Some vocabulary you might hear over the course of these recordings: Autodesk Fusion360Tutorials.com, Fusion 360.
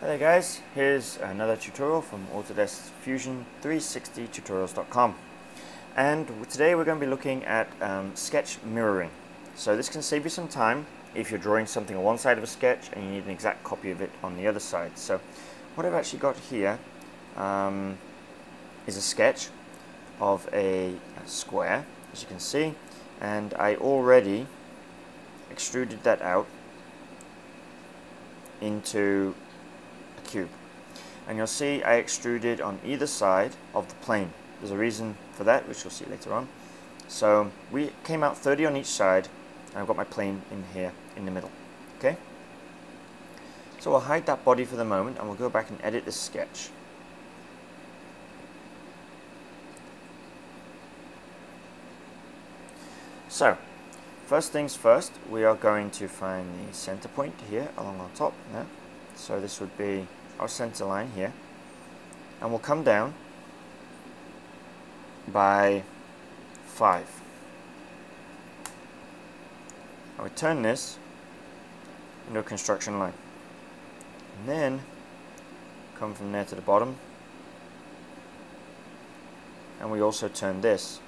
Hello guys, here's another tutorial from Autodesk Fusion360Tutorials.com, and today we're going to be looking at sketch mirroring. So this can save you some time if you're drawing something on one side of a sketch and you need an exact copy of it on the other side. So what I've actually got here is a sketch of a square, as you can see, and I already extruded that out into cube, and you'll see I extruded on either side of the plane. There's a reason for that, which you'll see later on. So we came out 30 on each side, and I've got my plane in here in the middle. Okay, so we'll hide that body for the moment, and we'll go back and edit this sketch. So first things first, we are going to find the center point here along our top there. So this would be our center line here, and we'll come down by 5. I would turn this into a construction line, and then come from there to the bottom, and we also turn this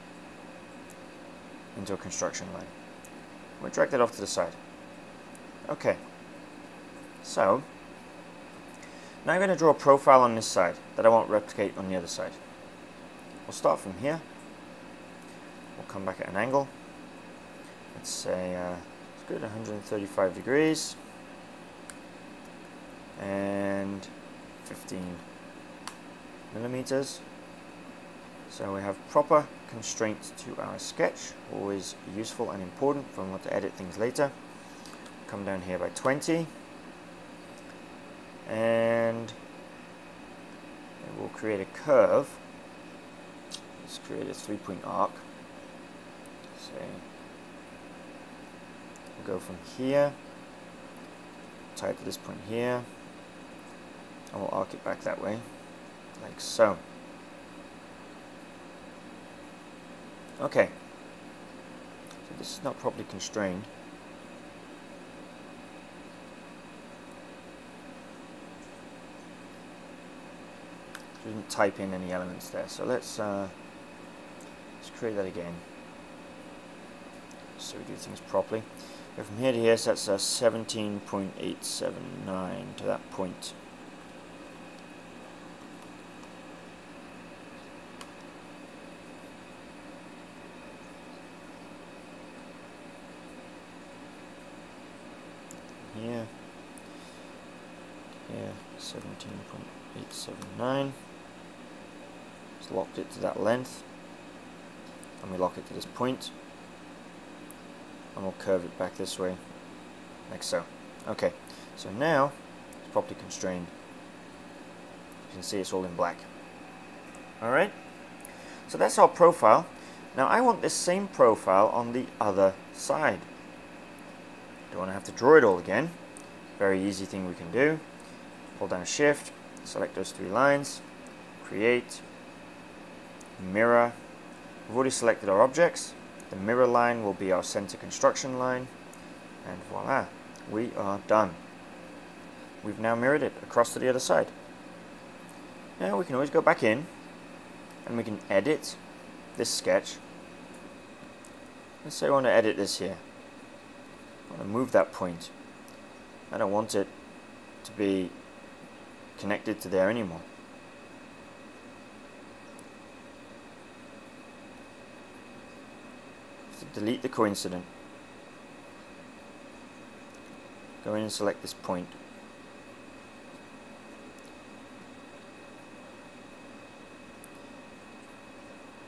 into a construction line. We'll drag that off to the side. Okay, so now I'm going to draw a profile on this side that I won't replicate on the other side. We'll start from here. We'll come back at an angle. Let's say it's good, 135 degrees and 15 millimeters. So we have proper constraints to our sketch, always useful and important if we want to edit things later. Come down here by 20. And we'll create a curve. Let's create a 3-point arc. So we'll go from here, tie it to this point here, and we'll arc it back that way, like so. Okay, so this is not properly constrained. Didn't type in any elements there, so let's create that again so we do things properly. Go from here to here, so that's 17.879 to that point. Here, yeah, 17.879. Just locked it to that length, and we lock it to this point, and we'll curve it back this way, like so. Okay, so now it's properly constrained. You can see it's all in black. Alright, so that's our profile. Now I want this same profile on the other side. Don't want to have to draw it all again. Very easy thing we can do. Hold down Shift, select those 3 lines, create, mirror. We've already selected our objects. The mirror line will be our center construction line, and voila, we are done. We've now mirrored it across to the other side. Now we can always go back in, and we can edit this sketch. Let's say I want to edit this here. I want to move that point. I don't want it to be connected to there anymore. Delete the coincident. Go in and select this point.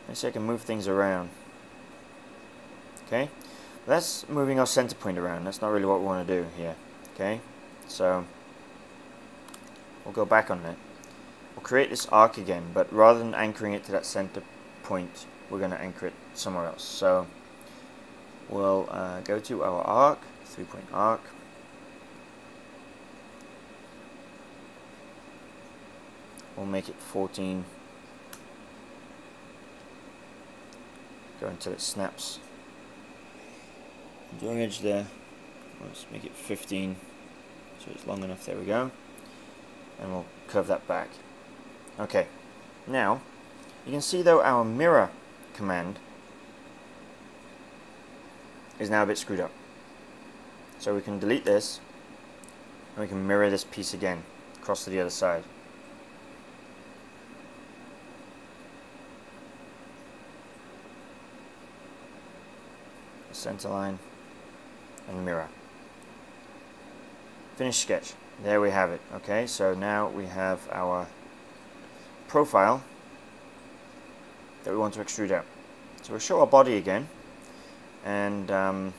Let's see, I can move things around. Okay, that's moving our center point around. That's not really what we want to do here. Okay, so we'll go back on that. We'll create this arc again, but rather than anchoring it to that center point, we're going to anchor it somewhere else. So we'll go to our arc, 3-point arc. We'll make it 14. Go until it snaps. Long edge there. Let's make it 15. So it's long enough. There we go. and we'll curve that back. Okay, now you can see though our mirror command is now a bit screwed up. So we can delete this and we can mirror this piece again across to the other side. Center line and mirror. Finish sketch. There we have it. Okay, so now we have our profile that we want to extrude out. So we'll show our body again, and we'll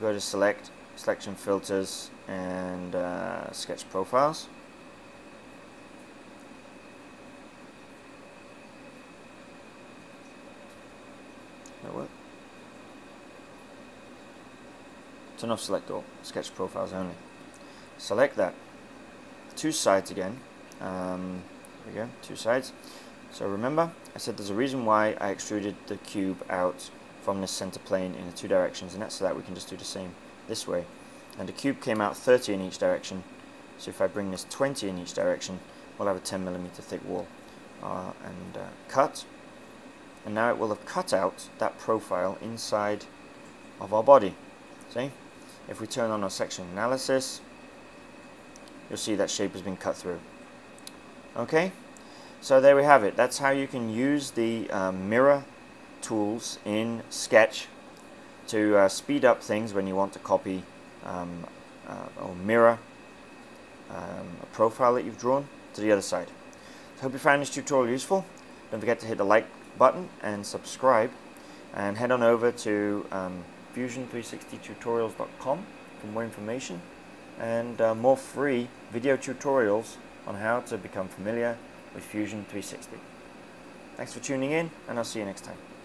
go to select, selection filters, and sketch profiles. Turn off select all, sketch profiles only. Select that. Two sides again. There we go, two sides. So remember, I said there's a reason why I extruded the cube out from this center plane in the two directions, and that's so that we can just do the same this way. And the cube came out 30 in each direction, so if I bring this 20 in each direction, we'll have a 10mm thick wall. Cut. And now it will have cut out that profile inside of our body. See? If we turn on our section analysis, you'll see that shape has been cut through. Okay, so there we have it. That's how you can use the mirror tools in Sketch to speed up things when you want to copy or mirror a profile that you've drawn to the other side. I hope you found this tutorial useful. Don't forget to hit the like button and subscribe, and head on over to Fusion360Tutorials.com for more information and more free video tutorials on how to become familiar with Fusion 360. Thanks for tuning in, and I'll see you next time.